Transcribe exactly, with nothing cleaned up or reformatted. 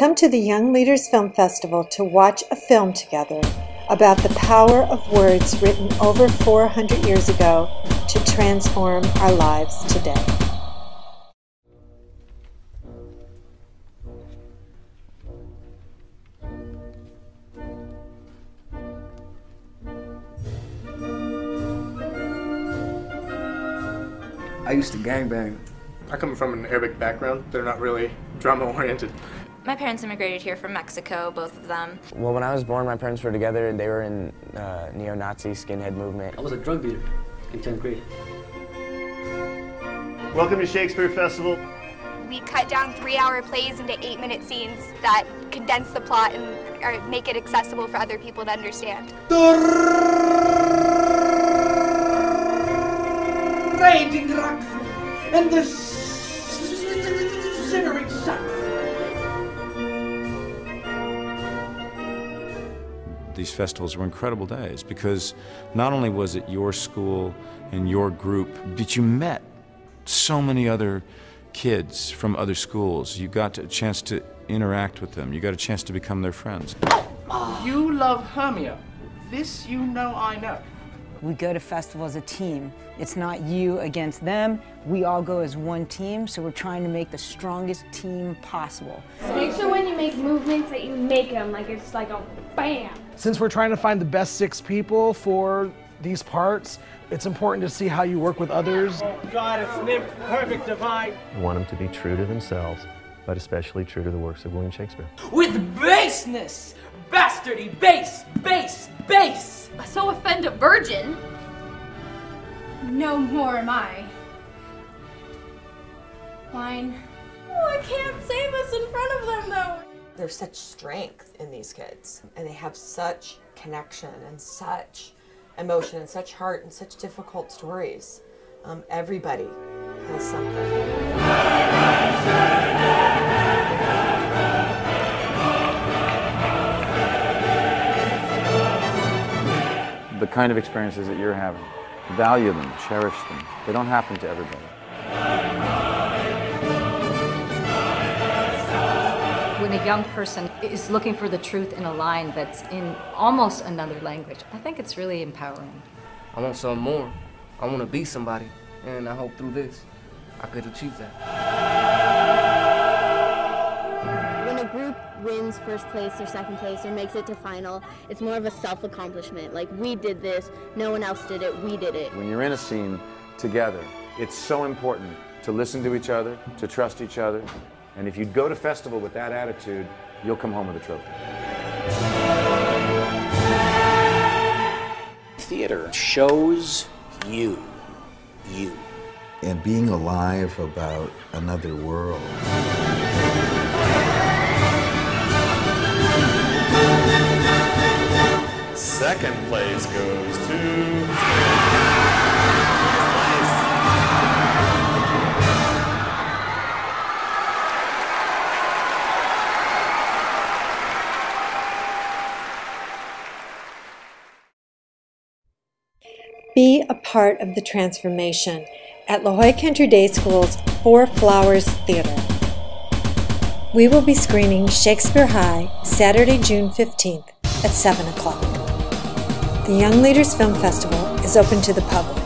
Come to the Young Leaders Film Festival to watch a film together about the power of words written over four hundred years ago to transform our lives today. I used to gangbang. I come from an Arabic background. They're not really drama-oriented. My parents immigrated here from Mexico, both of them. Well, when I was born, my parents were together and they were in uh, neo-Nazi skinhead movement. I was a drug dealer in tenth grade. Welcome to Shakespeare Festival. We cut down three-hour plays into eight-minute scenes that condense the plot and or make it accessible for other people to understand. The raging rocks and the simmering sun. These festivals were incredible days because not only was it your school and your group, but you met so many other kids from other schools. You got a chance to interact with them. You got a chance to become their friends. You love Hermia. This you know I know. We go to festival as a team. It's not you against them. We all go as one team, so we're trying to make the strongest team possible. Make sure when you make movements that you make them, like it's like a bam. Since we're trying to find the best six people for these parts, it's important to see how you work with others. Oh, God, it's an imperfect divine. We want them to be true to themselves, but especially true to the works of William Shakespeare. With baseness, bastardy, base, base, base. So offend a virgin. No more am I. Mine. Oh, I can't say this in front of them, though. There's such strength in these kids, and they have such connection and such emotion and such heart and such difficult stories. Um, everybody has something. The kind of experiences that you're having. Value them, cherish them. They don't happen to everybody. When a young person is looking for the truth in a line that's in almost another language, I think it's really empowering. I want something more. I want to be somebody, and I hope through this I could achieve that. When a group wins first place or second place or makes it to final, it's more of a self-accomplishment. Like, we did this, no one else did it, we did it. When you're in a scene together, it's so important to listen to each other, to trust each other, and if you go to festival with that attitude, you'll come home with a trophy. Theater shows you, you. And being alive about another world. Second place goes to... Be a part of the transformation at La Jolla Country Day School's Four Flowers Theater. We will be screening Shakespeare High Saturday, June fifteenth at seven o'clock. The Young Leaders Film Festival is open to the public.